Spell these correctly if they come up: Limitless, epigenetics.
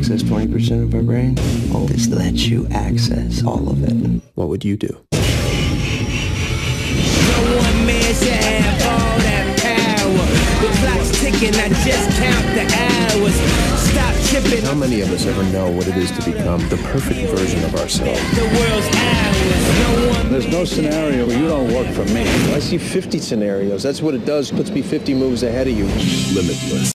access 20% of our brain. Well, this lets you access all of it. What would you do? How many of us ever know what it is to become the perfect version of ourselves? There's no scenario where you don't work for me. I see 50 scenarios. That's what it does. Puts me 50 moves ahead of you. Limitless.